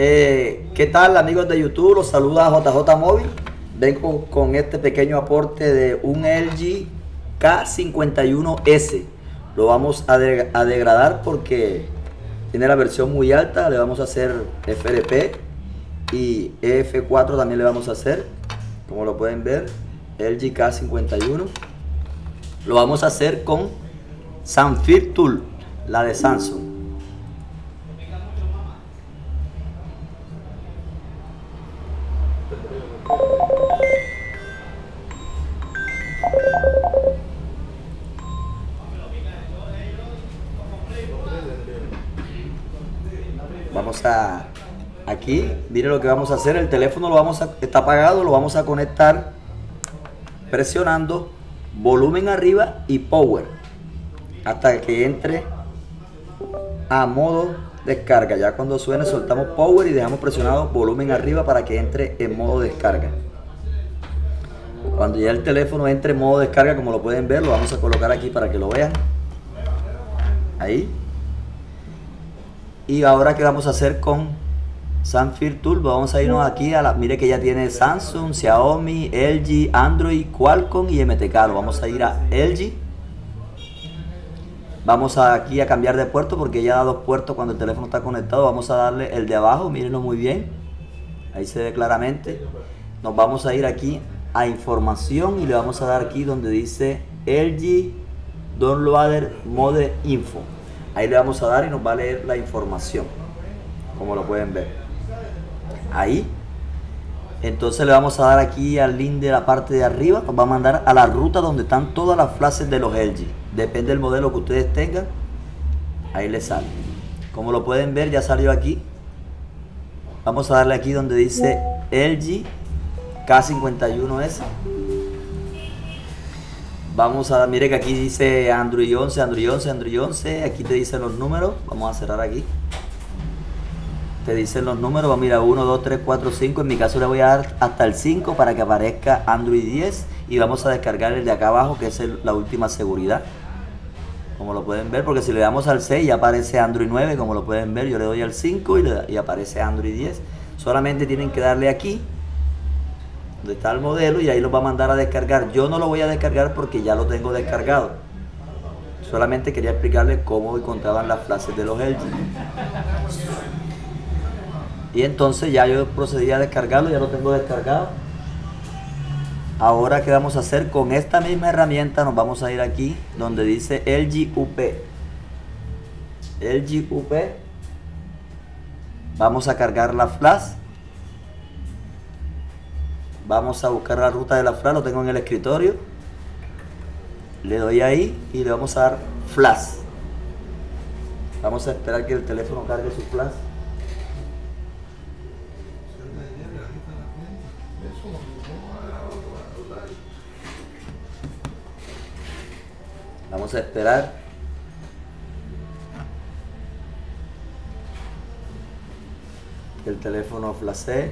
¿Qué tal, amigos de YouTube? Los saluda JJ Móvil. Vengo con este pequeño aporte de un LG K51S. Lo vamos a degradar porque tiene la versión muy alta. Le vamos a hacer FRP y F4 también le vamos a hacer, como lo pueden ver. LG K51 lo vamos a hacer con FamFW Tool, la de Samsung. Vamos a aquí, mire lo que vamos a hacer. El teléfono lo vamos a, está apagado, lo vamos a conectar presionando volumen arriba y power hasta que entre a modo descarga. Ya cuando suene soltamos power y dejamos presionado volumen arriba para que entre en modo descarga. Cuando ya el teléfono entre en modo descarga, como lo pueden ver, lo vamos a colocar aquí para que lo vean. Ahí. Y ahora, ¿qué vamos a hacer con FamFW Tool? Vamos a irnos aquí a la... Mire que ya tiene Samsung, Xiaomi, LG, Android, Qualcomm y MTK. Lo vamos a ir a LG. Vamos aquí a cambiar de puerto porque ya da dos puertos cuando el teléfono está conectado. Vamos a darle el de abajo, mírenlo muy bien. Ahí se ve claramente. Nos vamos a ir aquí a información y le vamos a dar aquí donde dice LG Downloader Mode Info. Ahí le vamos a dar y nos va a leer la información, como lo pueden ver. Ahí. Entonces le vamos a dar aquí al link de la parte de arriba. Nos va a mandar a la ruta donde están todas las frases de los LG. Depende del modelo que ustedes tengan. Ahí le sale. Como lo pueden ver, ya salió aquí. Vamos a darle aquí donde dice LG K51S. Vamos a, mire que aquí dice Android 11, Android 11, Android 11. Aquí te dicen los números. Vamos a cerrar aquí. Te dicen los números. Mira, 1, 2, 3, 4, 5. En mi caso le voy a dar hasta el 5 para que aparezca Android 10. Y vamos a descargar el de acá abajo, que es la última seguridad. Como lo pueden ver, porque si le damos al 6 ya aparece Android 9. Como lo pueden ver, yo le doy al 5 y aparece Android 10. Solamente tienen que darle aquí donde está el modelo y ahí lo va a mandar a descargar. Yo no lo voy a descargar porque ya lo tengo descargado. Solamente quería explicarles cómo contaban las frases de los LG. Y entonces ya yo procedí a descargarlo, ya lo tengo descargado. Ahora, ¿qué vamos a hacer? Con esta misma herramienta nos vamos a ir aquí donde dice LG UP. LG UP. Vamos a cargar la flash. Vamos a buscar la ruta de la flash, lo tengo en el escritorio. Le doy ahí y le vamos a dar flash. Vamos a esperar que el teléfono cargue su flash. Vamos a esperar. Que el teléfono flashee.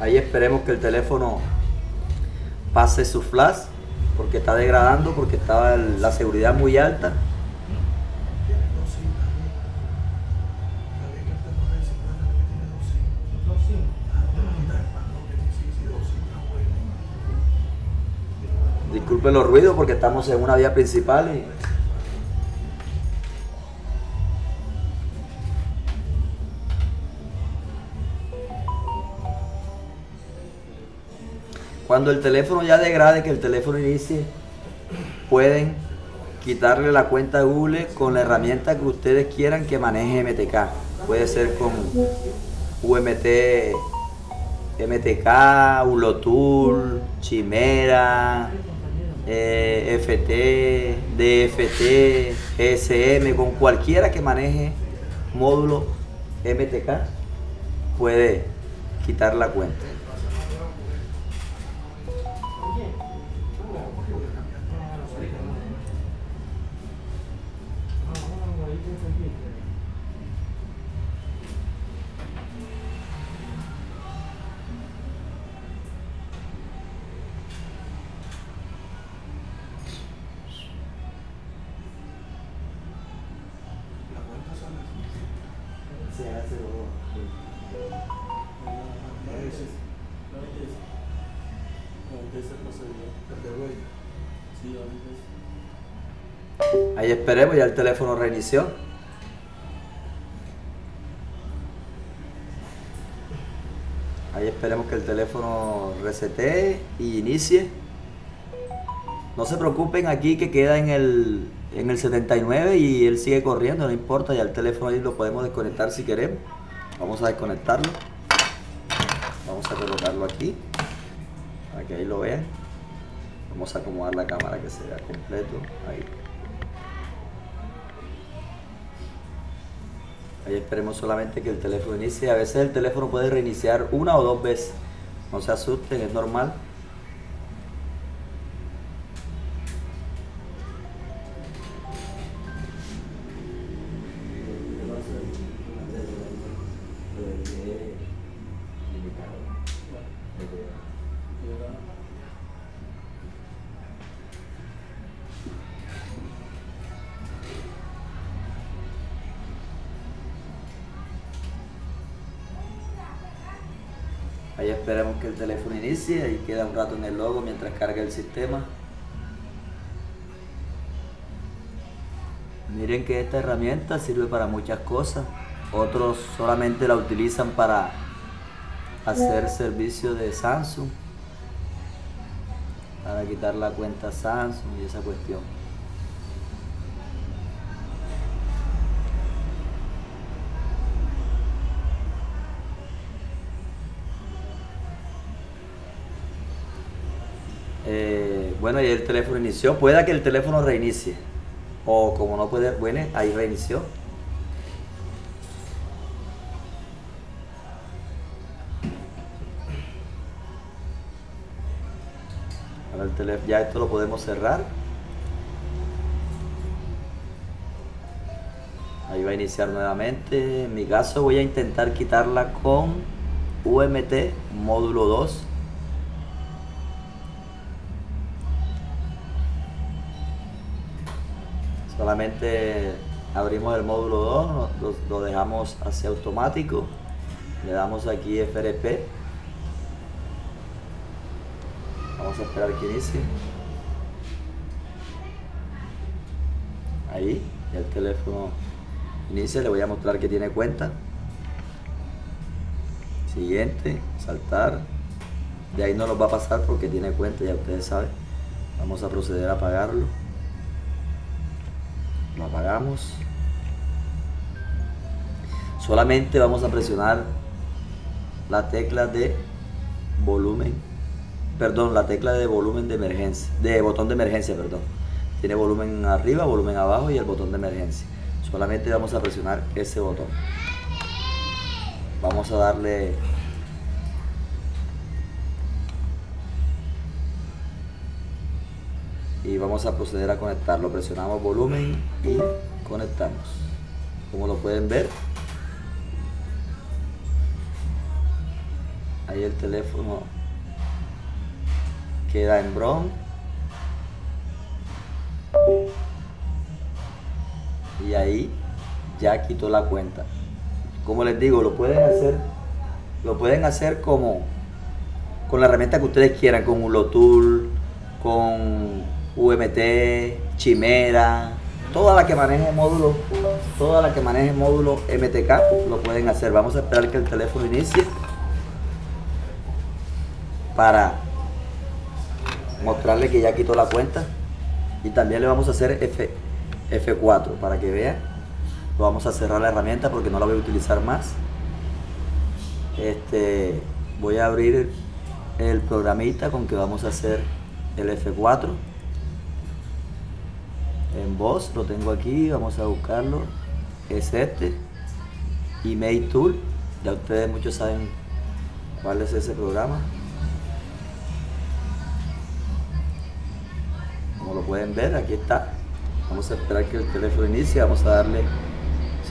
Ahí esperemos que el teléfono pase su flash porque está degradando, porque estaba la seguridad muy alta. Disculpen los ruidos porque estamos en una vía principal y... Cuando el teléfono ya degrade, que el teléfono inicie, pueden quitarle la cuenta de Google con la herramienta que ustedes quieran que maneje MTK. Puede ser con UMT, MTK, UloTool, Chimera, FT, DFT, SM, con cualquiera que maneje módulo MTK puede quitar la cuenta. Ahí esperemos, ya el teléfono reinició. Ahí esperemos que el teléfono resete y inicie. No se preocupen aquí que queda en el 79 y él sigue corriendo, no importa, ya el teléfono ahí lo podemos desconectar si queremos. Vamos a desconectarlo. Vamos a colocarlo aquí, para que ahí lo vean. Vamos a acomodar la cámara que se vea completo. Ahí. Ahí esperemos solamente que el teléfono inicie. A veces el teléfono puede reiniciar una o dos veces. No se asusten, es normal. Ahí esperamos que el teléfono inicie, ahí queda un rato en el logo mientras carga el sistema. Miren que esta herramienta sirve para muchas cosas. Otros solamente la utilizan para hacer servicio de Samsung, para quitar la cuenta Samsung y esa cuestión. Bueno, y el teléfono inició. Pueda que el teléfono reinicie. O como no puede, bueno, ahí reinició. Ahora el teléfono, ya esto lo podemos cerrar. Ahí va a iniciar nuevamente. En mi caso voy a intentar quitarla con UMT módulo 2. Solamente abrimos el módulo 2, lo dejamos hacia automático, le damos aquí FRP, vamos a esperar que inicie. Ahí, el teléfono inicia, le voy a mostrar que tiene cuenta. Siguiente, saltar, de ahí no nos va a pasar porque tiene cuenta, ya ustedes saben. Vamos a proceder a apagarlo. Lo apagamos. Solamente vamos a presionar la tecla de volumen, perdón, la tecla de volumen de emergencia, de botón de emergencia, perdón. Tiene volumen arriba, volumen abajo y el botón de emergencia. Solamente vamos a presionar ese botón. Vamos a darle y vamos a proceder a conectarlo. Presionamos volumen y conectamos. Como lo pueden ver, ahí el teléfono queda en brown y ahí ya quitó la cuenta. Como les digo, lo pueden hacer como con la herramienta que ustedes quieran, con UloTool, con UMT, Chimera, toda la que maneje módulo MTK lo pueden hacer. Vamos a esperar que el teléfono inicie para mostrarle que ya quitó la cuenta, y también le vamos a hacer F4 para que vean. Vamos a cerrar la herramienta porque no la voy a utilizar más. Voy a abrir el programita con que vamos a hacer el F4. en voz, lo tengo aquí, vamos a buscarlo, es este, Email Tool. Ya ustedes muchos saben cuál es ese programa, como lo pueden ver, aquí está. Vamos a esperar que el teléfono inicie, vamos a darle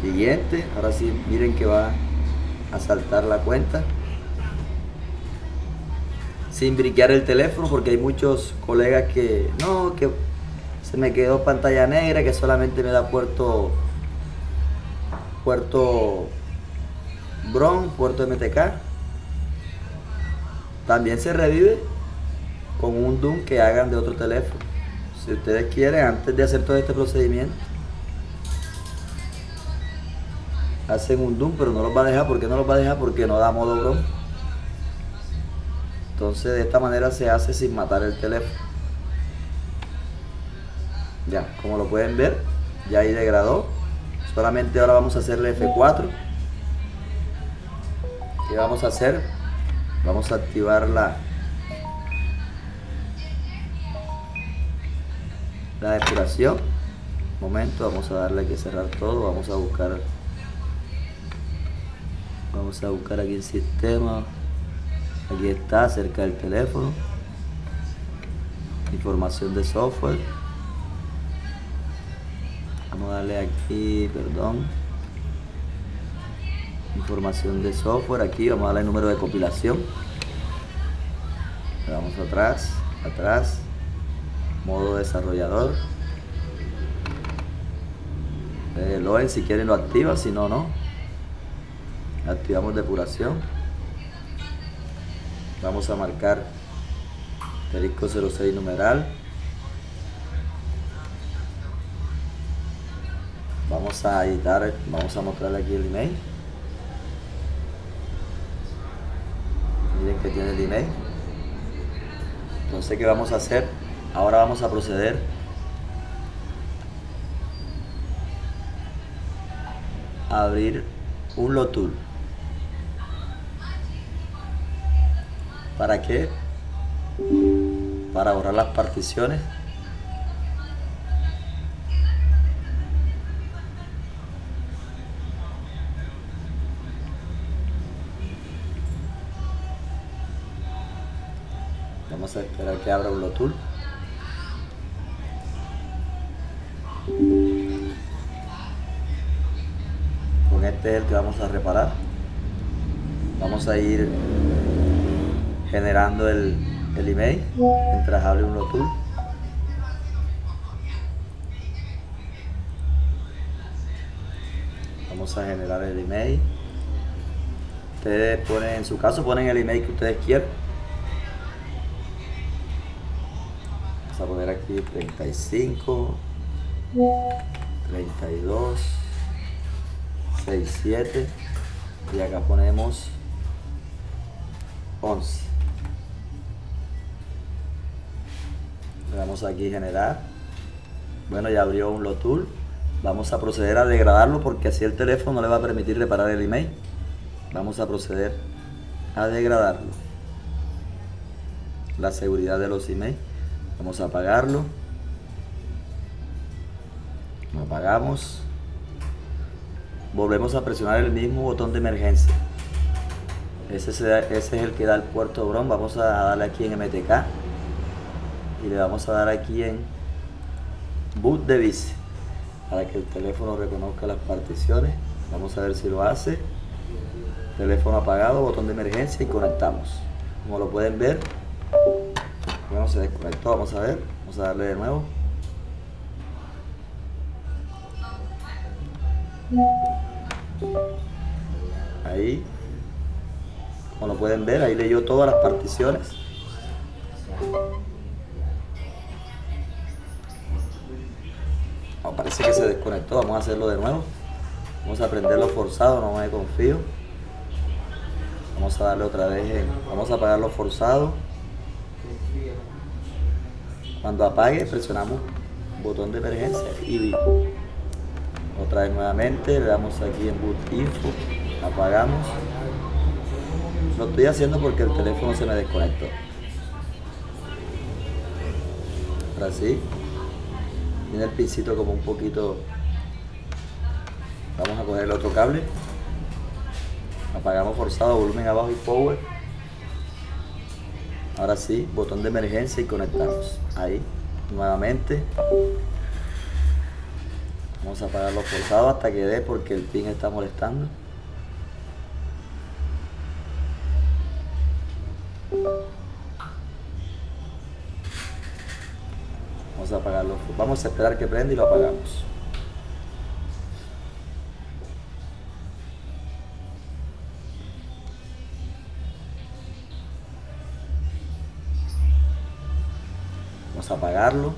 siguiente. Ahora sí, miren que va a saltar la cuenta sin briquear el teléfono, porque hay muchos colegas que no, que se me quedó pantalla negra, que solamente me da puerto puerto MTK. También se revive con un DOOM que hagan de otro teléfono. Si ustedes quieren, antes de hacer todo este procedimiento, hacen un DOOM, pero no los va a dejar. ¿Por qué no los va a dejar? Porque no da modo DOOM. Entonces de esta manera se hace sin matar el teléfono. Ya, como lo pueden ver, ya ahí degradó. Solamente ahora vamos a hacerle F4. ¿Qué vamos a hacer? Vamos a activar la depuración. Momento, vamos a darle que cerrar todo. Vamos a buscar aquí el sistema. Aquí está, cerca del teléfono. Información de software. Vamos a darle aquí, perdón. Información de software, aquí vamos a darle el número de compilación. Le damos atrás. Modo desarrollador. Loen, si quieren lo activa, si no, no. Activamos depuración. Vamos a marcar asterisco 06 numeral. Vamos a editar, vamos a mostrarle aquí el email. Miren que tiene el email. Entonces, ¿qué vamos a hacer? Ahora vamos a proceder a abrir un UloTool. ¿Para qué? Para borrar las particiones. Vamos a esperar que abra UloTool. Con este es el que vamos a reparar. Vamos a ir generando el email mientras abre UloTool. Vamos a generar el email. Ustedes ponen, en su caso ponen el email que ustedes quieran. Vamos a poner aquí 35 32 67, y acá ponemos 11. Le damos aquí generar. Bueno, ya abrió un UloTool. Vamos a proceder a degradarlo, porque así el teléfono no le va a permitir reparar el email. Vamos a proceder a degradarlo. La seguridad de los emails. Vamos a apagarlo. Lo apagamos. Volvemos a presionar el mismo botón de emergencia. Ese es el que da el puerto BROM. Vamos a darle aquí en MTK y le vamos a dar aquí en boot device para que el teléfono reconozca las particiones. Vamos a ver si lo hace. Teléfono apagado, botón de emergencia, y conectamos. Como lo pueden ver, bueno, se desconectó. Vamos a ver, vamos a darle de nuevo. Ahí, como lo pueden ver, ahí leyó todas las particiones. Oh, parece que se desconectó. Vamos a hacerlo de nuevo. Vamos a prenderlo forzado, no me confío. Vamos a darle otra vez vamos a apagarlo forzado. Cuando apague, presionamos botón de emergencia y otra vez nuevamente, le damos aquí en boot info, apagamos. Lo estoy haciendo porque el teléfono se me desconectó. Ahora sí, Tiene el pincito como un poquito. Vamos a coger el otro cable. Apagamos forzado, volumen abajo y power. Ahora sí, botón de emergencia y conectamos. Ahí, nuevamente. Vamos a apagarlo forzado hasta que dé porque el pin está molestando. Vamos a apagarlo. Vamos a esperar que prenda y lo apagamos. Vamos a apagarlo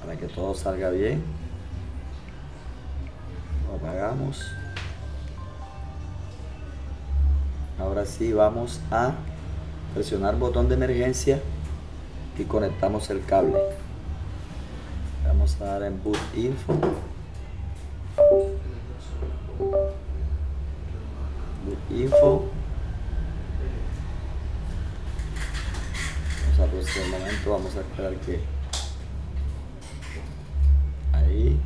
para que todo salga bien. Lo apagamos. Ahora sí vamos a presionar botón de emergencia y conectamos el cable. Vamos a dar en boot info. Boot info. Vamos a proceder un momento, vamos a esperar que... Ahí.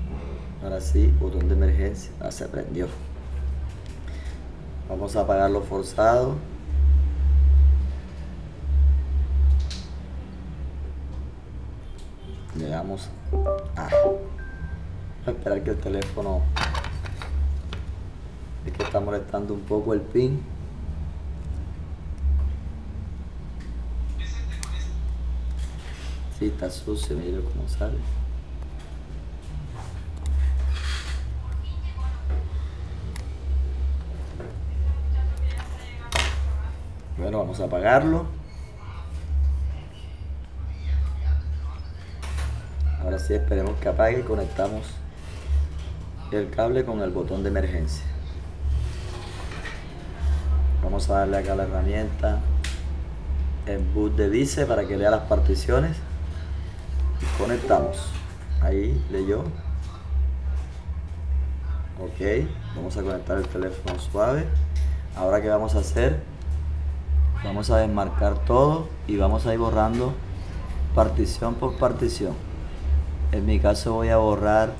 Ahora sí, botón de emergencia. Ah, se prendió. Vamos a apagarlo forzado. Le damos a esperar que el teléfono, es que está molestando un poco el pin. Sí, está sucio, mira cómo sale. Bueno, vamos a apagarlo. Ahora sí, esperemos que apague y conectamos el cable con el botón de emergencia. Vamos a darle acá a la herramienta en boot de vice para que lea las particiones. Y conectamos. Ahí leyó. Ok, vamos a conectar el teléfono suave. Ahora, ¿qué vamos a hacer? Vamos a desmarcar todo y vamos a ir borrando partición por partición. En mi caso voy a borrar,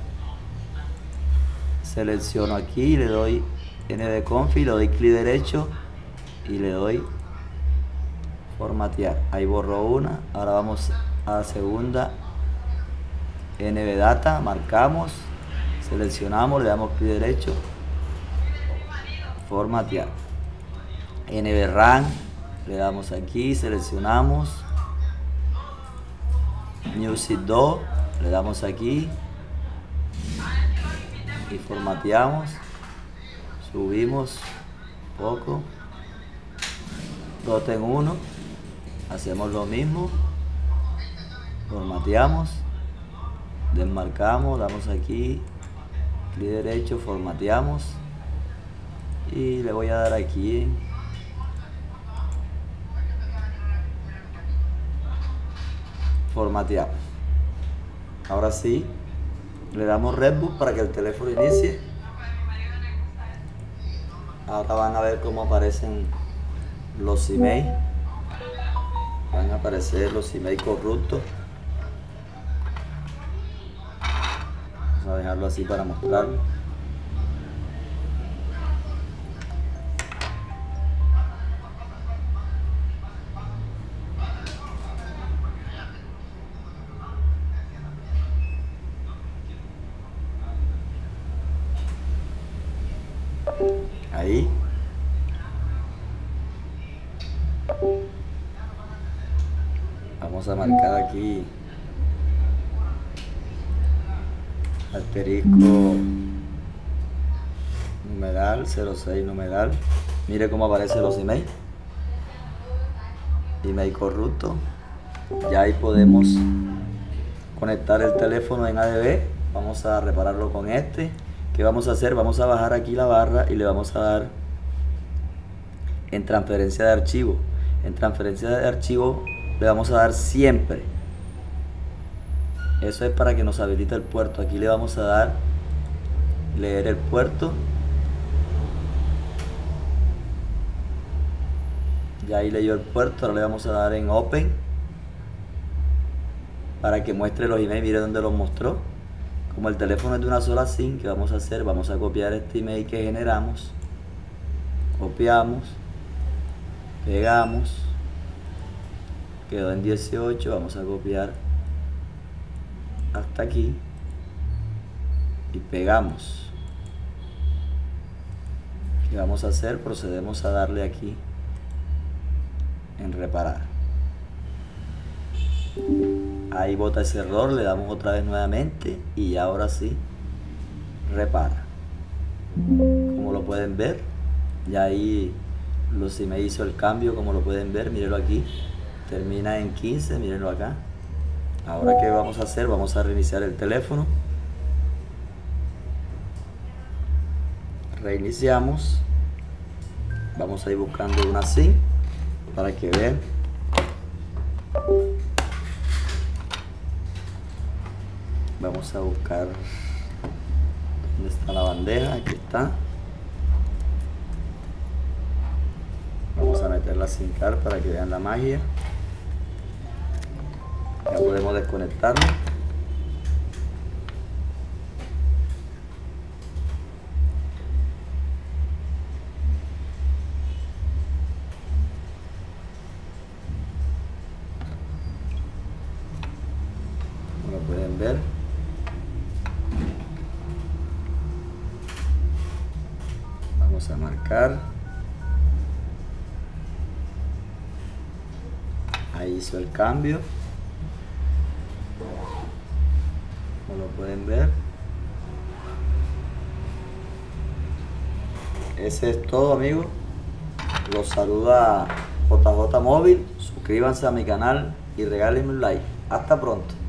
selecciono aquí, le doy ndconf, le doy clic derecho y le doy formatear. Ahí borró una. Ahora vamos a la segunda, nvdata, marcamos, seleccionamos, le damos clic derecho, formatear. nvram, le damos aquí, seleccionamos. Music Do, le damos aquí y formateamos. Subimos un poco. 2 en 1. Hacemos lo mismo. Formateamos. Desmarcamos, damos aquí. Clic derecho, formateamos. Y le voy a dar aquí. Formatear. Ahora sí, le damos reboot para que el teléfono inicie. Ahora van a ver cómo aparecen los email. Van a aparecer los email corruptos. Vamos a dejarlo así para mostrarlo. Ahí. Vamos a marcar aquí asterisco numeral 06 numeral. Mire cómo aparecen los email. Email corrupto. Ya ahí podemos conectar el teléfono en ADB. Vamos a repararlo con este. ¿Qué vamos a hacer? Vamos a bajar aquí la barra y le vamos a dar en transferencia de archivo. En transferencia de archivo le vamos a dar siempre. Eso es para que nos habilite el puerto. Aquí le vamos a dar leer el puerto. Ya ahí leyó el puerto. Ahora le vamos a dar en open. para que muestre los emails. Mire dónde los mostró. Como el teléfono es de una sola SIM, ¿qué vamos a hacer? Vamos a copiar este email que generamos, copiamos, pegamos, quedó en 18, vamos a copiar hasta aquí y pegamos. ¿Qué vamos a hacer? Procedemos a darle aquí en reparar. Ahí bota ese error, le damos otra vez nuevamente y ahora sí repara. Como lo pueden ver, ya ahí se me hizo el cambio, como lo pueden ver, mírenlo aquí, termina en 15, mírenlo acá. Ahora qué vamos a hacer, vamos a reiniciar el teléfono. Reiniciamos, vamos a ir buscando una SIM para que vean. Vamos a buscar dónde está la bandeja, aquí está. Vamos a meterla sin car para que vean la magia. Ya podemos desconectarla. Como lo pueden ver. Vamos a marcar. Ahí hizo el cambio, como lo pueden ver. Ese es todo, amigos. Los saluda JJ Móvil. Suscríbanse a mi canal y regálenme un like. Hasta pronto.